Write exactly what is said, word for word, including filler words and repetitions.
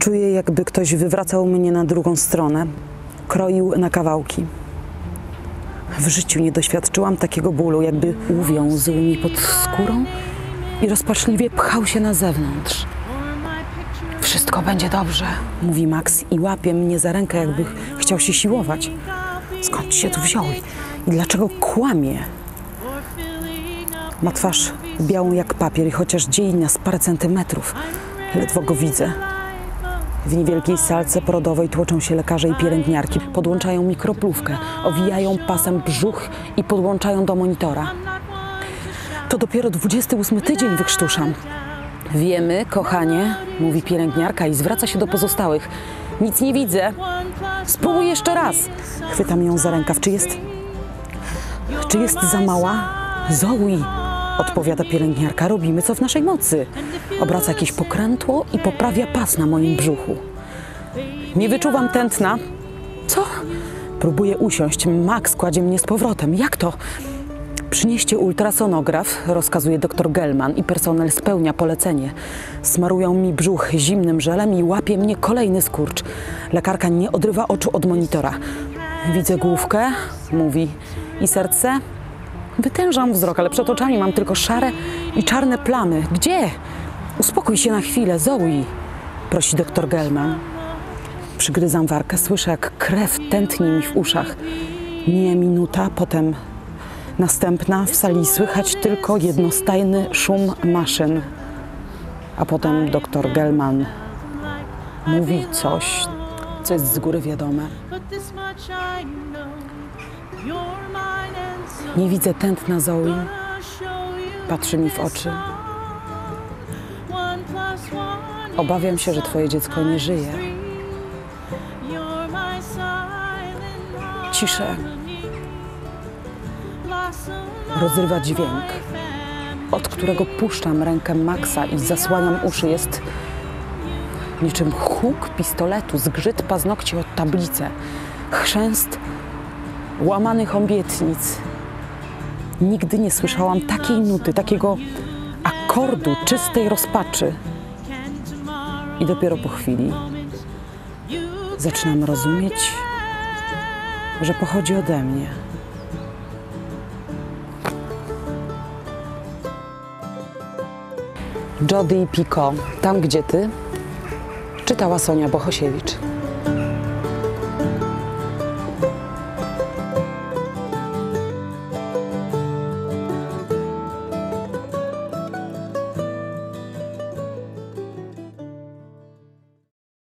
Czuję, jakby ktoś wywracał mnie na drugą stronę, kroił na kawałki. W życiu nie doświadczyłam takiego bólu, jakby uwiązł mi pod skórą i rozpaczliwie pchał się na zewnątrz. Wszystko będzie dobrze, mówi Max i łapie mnie za rękę, jakby chciał się siłować. Skąd się tu wziął i dlaczego kłamie? Ma twarz białą jak papier i chociaż dzieli nas parę centymetrów, ledwo go widzę. W niewielkiej salce porodowej tłoczą się lekarze i pielęgniarki, podłączają mikroplówkę, owijają pasem brzuch i podłączają do monitora. To dopiero dwudziesty ósmy tydzień, wykrztuszam. Wiemy, kochanie, mówi pielęgniarka i zwraca się do pozostałych. Nic nie widzę. Spróbuj jeszcze raz. Chwytam ją za rękaw. Czy jest... Czy jest za mała? Zoe, odpowiada pielęgniarka. Robimy, co w naszej mocy. Obraca jakieś pokrętło i poprawia pas na moim brzuchu. Nie wyczuwam tętna. Co? Próbuję usiąść. Max kładzie mnie z powrotem. Jak to? Przynieście ultrasonograf, rozkazuje dr Gelman i personel spełnia polecenie. Smarują mi brzuch zimnym żelem i łapie mnie kolejny skurcz. Lekarka nie odrywa oczu od monitora. Widzę główkę, mówi, i serce. Wytężam wzrok, ale przed oczami mam tylko szare i czarne plamy. Gdzie? Uspokój się na chwilę, Zoe, prosi dr Gelman. Przygryzam warkę, słyszę, jak krew tętni mi w uszach. Minie minuta, potem... Następna, w sali słychać tylko jednostajny szum maszyn. A potem dr Gelman mówi coś, co jest z góry wiadome. Nie widzę tętna Zoe, patrzy mi w oczy. Obawiam się, że twoje dziecko nie żyje. Ciszę. Rozrywa dźwięk, od którego puszczam rękę Maxa i zasłaniam uszy. Jest niczym huk pistoletu, zgrzyt paznokci od tablicy, chrzęst łamanych obietnic. Nigdy nie słyszałam takiej nuty, takiego akordu czystej rozpaczy. I dopiero po chwili zaczynam rozumieć, że pochodzi ode mnie. Jodi Picoult, Tam gdzie ty? Czytała Sonia Bohosiewicz.